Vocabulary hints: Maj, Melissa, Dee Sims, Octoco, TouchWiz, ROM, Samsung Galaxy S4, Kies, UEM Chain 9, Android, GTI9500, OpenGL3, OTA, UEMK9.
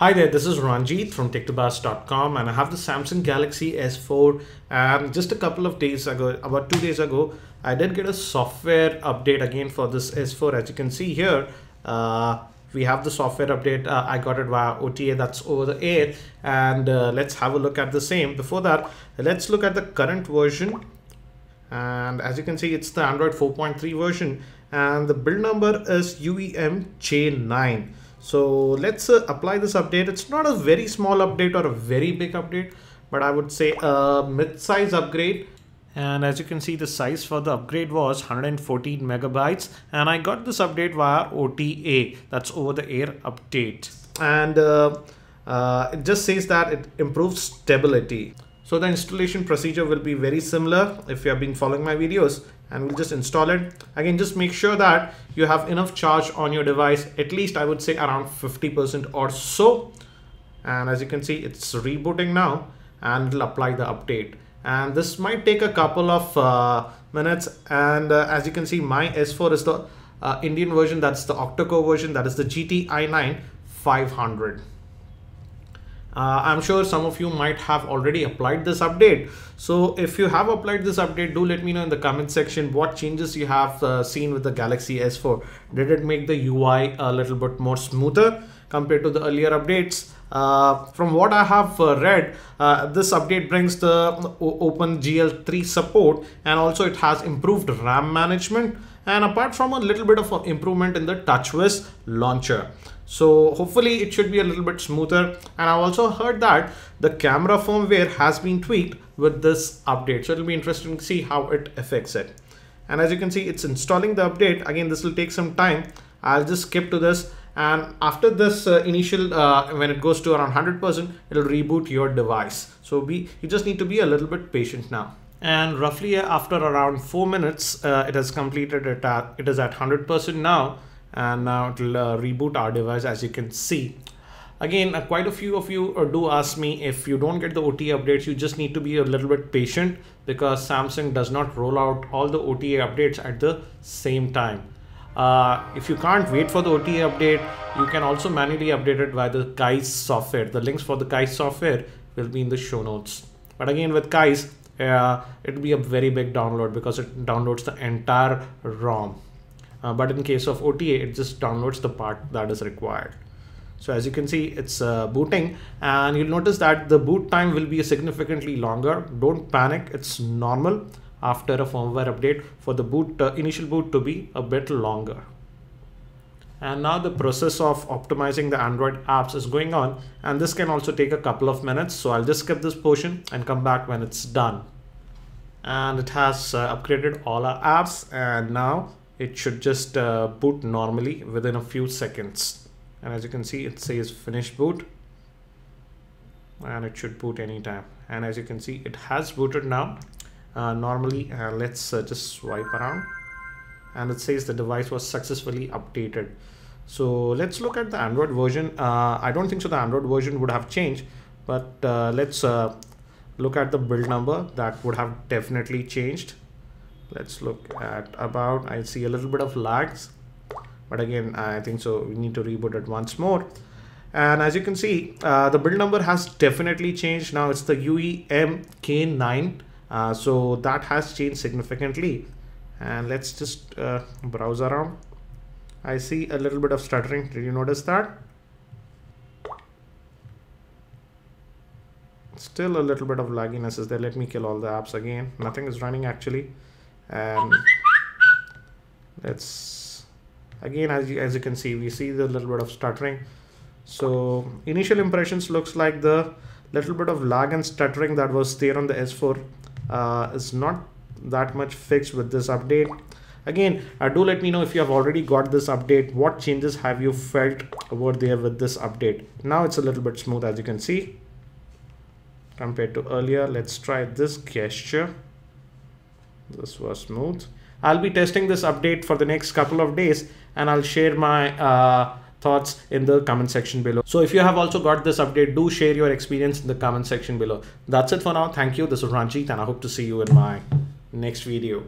Hi there, this is Ranjit from tech2bars.com and I have the Samsung Galaxy S4, and just a couple of days ago, about 2 days ago, I did get a software update again for this S4. As you can see here, we have the software update. I got it via OTA, that's over the air, and let's have a look at the same. Before that, let's look at the current version, and as you can see, it's the Android 4.3 version and the build number is UEM Chain 9. So let's apply this update. It's not a very small update or a very big update, but I would say a mid-size upgrade. And as you can see, the size for the upgrade was 114 megabytes. And I got this update via OTA, that's over the air update. And it just says that it improves stability. So the installation procedure will be very similar if you have been following my videos, and we'll just install it. Again, just make sure that you have enough charge on your device, at least I would say around 50% or so. And as you can see, it's rebooting now and it'll apply the update. And this might take a couple of minutes. And as you can see, my S4 is the Indian version, that's the Octoco version, that is the GTI9500. I'm sure some of you might have already applied this update. So if you have applied this update, do let me know in the comment section what changes you have seen with the Galaxy S4. Did it make the UI a little bit more smoother compared to the earlier updates? From what I have read, this update brings the OpenGL3 support, and also it has improved RAM management, and apart from a little bit of an improvement in the TouchWiz launcher. So hopefully it should be a little bit smoother. And I've also heard that the camera firmware has been tweaked with this update, so it'll be interesting to see how it affects it. And as you can see, it's installing the update. Again, this will take some time. I'll just skip to this. And after this initial, when it goes to around 100%, it'll reboot your device. So you just need to be a little bit patient now. And roughly after around 4 minutes, it has completed it. It is at 100% now. And now it will reboot our device, as you can see. Again, quite a few of you do ask me, if you don't get the OTA updates, you just need to be a little bit patient, because Samsung does not roll out all the OTA updates at the same time. If you can't wait for the OTA update, you can also manually update it via the Kies software. The links for the Kies software will be in the show notes. But again, with Kies, it'll be a very big download because it downloads the entire ROM. But in case of OTA, it just downloads the part that is required. So as you can see, it's booting, and you'll notice that the boot time will be significantly longer. Don't panic, it's normal after a firmware update for the boot initial boot to be a bit longer. And now the process of optimizing the Android apps is going on, and this can also take a couple of minutes. So I'll just skip this portion and come back when it's done. And it has upgraded all our apps, and now it should just boot normally within a few seconds. And as you can see, it says finish boot, and it should boot anytime. And as you can see, it has booted now normally. Let's just swipe around, and it says the device was successfully updated. So let's look at the Android version. I don't think so the Android version would have changed, but let's look at the build number. That would have definitely changed. Let's look at about. I see a little bit of lags, but again, I think so we need to reboot it once more. And as you can see, the build number has definitely changed. Now it's the UEMK9, so that has changed significantly. And let's just browse around. I see a little bit of stuttering. Did you notice that? Still a little bit of lagginess is there. Let me kill all the apps again. Nothing is running actually. And let's again, as you can see, we see the little bit of stuttering. So initial impressions looks like the little bit of lag and stuttering that was there on the S4 is not that much fixed with this update. Again, do let me know if you have already got this update, what changes have you felt over there with this update. Now it's a little bit smooth, as you can see, compared to earlier. Let's try this gesture. This was smooth. I'll be testing this update for the next couple of days, and I'll share my thoughts in the comment section below. So if you have also got this update, do share your experience in the comment section below. That's it for now. Thank you. This is Ranjit, and I hope to see you in my next video.